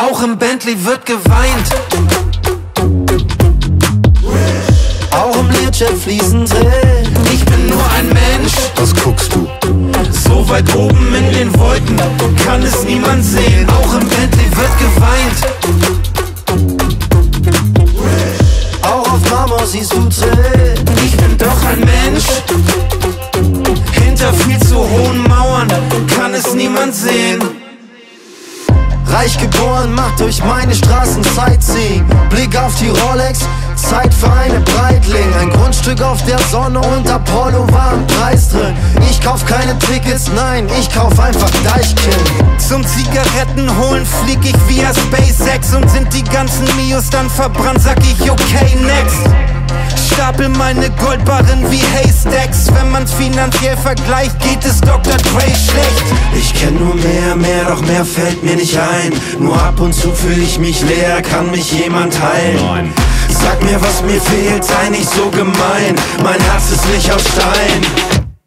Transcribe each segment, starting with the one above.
Auch im Bentley wird geweint. Auch im Learjet fließen Tränen. Ich bin nur ein Mensch. Was guckst du? So weit oben in den Wolken kann es niemand sehen. Auch im Bentley wird geweint. Auch auf Marmor siehst du Tränen. Ich bin doch ein Mensch. Hinter viel zu hohen Mauern kann es niemand sehen. Reich geboren, macht durch meine Straßen Sightseeing. Blick auf die Rolex, Zeit für eine Breitling. Ein Grundstück auf der Sonne und Apollo war im Preis drin. Ich kauf keine Tickets, nein, ich kauf einfach Deichkind. Zum Zigaretten holen flieg ich via SpaceX. Und sind die ganzen Mios dann verbrannt, sag ich okay, next. Stapel meine Goldbarren wie Haystacks. Wenn man's finanziell vergleicht, geht es Dr. Trey schlecht. Ich kenn nur mehr, doch mehr fällt mir nicht ein. Nur ab und zu fühl ich mich leer, kann mich jemand heilen? Nein. Sag mir, was mir fehlt, sei nicht so gemein. Mein Herz ist nicht aus Stein.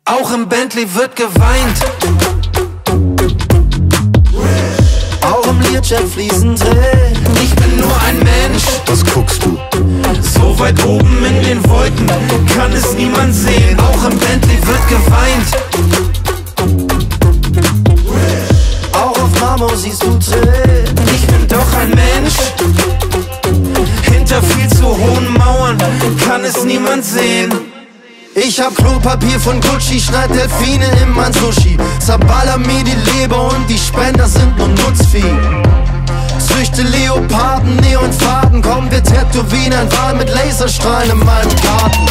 Auch im Bentley wird geweint. Auch im Learjet fließen Tränen. Ich bin nur ein Mensch. Was guckst du? So weit oben in den Wolken kann es niemand sehen. Auch im Bentley wird geweint. Auch auf Marmor siehst du Tränen. Ich bin doch ein Mensch. Hinter viel zu hohen Mauern kann es niemand sehen. Ich hab Klopapier von Gucci, schneid Delfine in mein Sushi. Zaballer mir die Leber und die Spender sind nur Nutzvieh. Züchte Leoparden, Neonfaden, komm wir Tätowine, ein Wal mit Laserstrahlen in meinem Garten.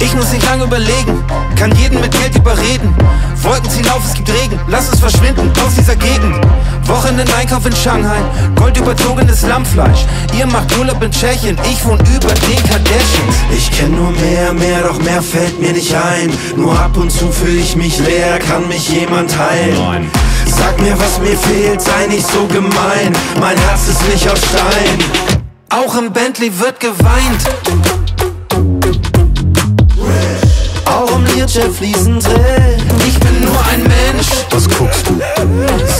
Ich muss nicht lange überlegen, kann jeden mit Geld überreden. Wolken ziehen auf, es gibt Regen, lass uns verschwinden aus dieser Gegend. Wochenendeinkauf in Shanghai, goldüberzogenes Lammfleisch. Ihr macht Urlaub in Tschechien, ich wohne über den Kardashians. Ich kenn nur mehr, doch mehr fällt mir nicht ein. Nur ab und zu fühl ich mich leer, kann mich jemand heilen? Nein. Sag mir, was mir fehlt, sei nicht so gemein. Mein Herz ist nicht aus Stein. Auch im Bentley wird geweint. Auch im Learjet fließen Tränen. Ich bin nur ein Mensch. Was guckst du?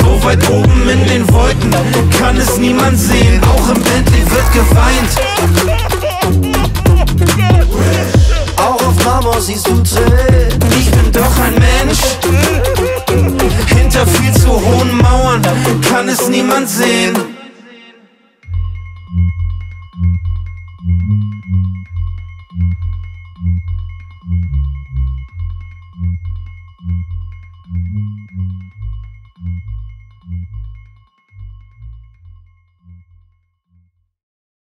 So weit oben in den Wolken kann es niemand sehen. Auch im Bentley wird geweint. Auch auf Marmor siehst du Tränen. Ich bin doch ein Mensch. Hinter viel zu hohen Mauern kann es niemand sehen.